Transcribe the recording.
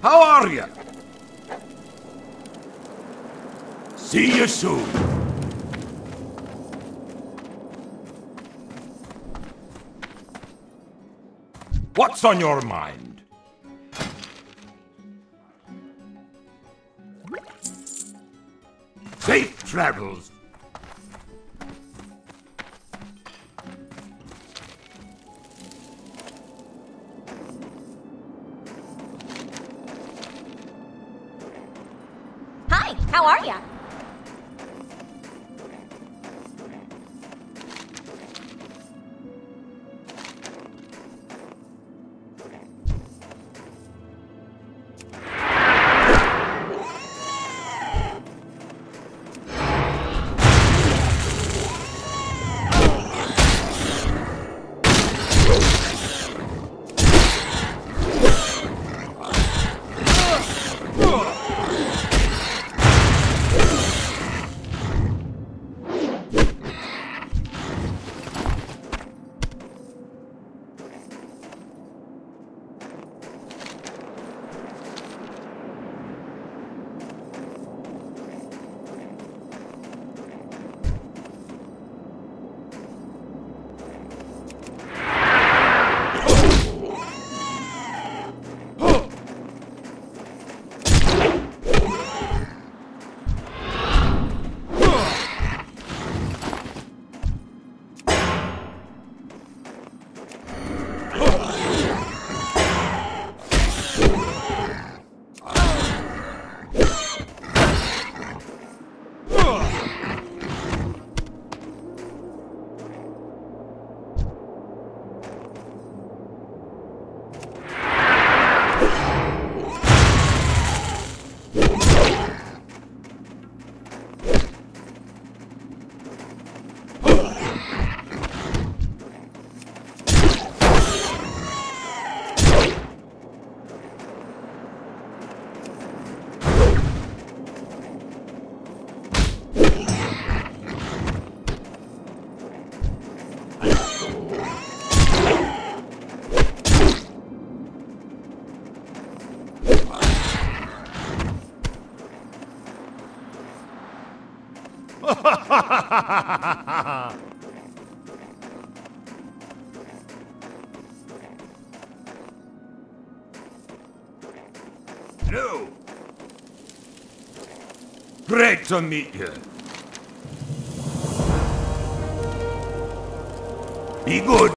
How are you? See you soon. What's on your mind? Safe travels. Hi, how are ya? Hello. Great to meet you. Be good.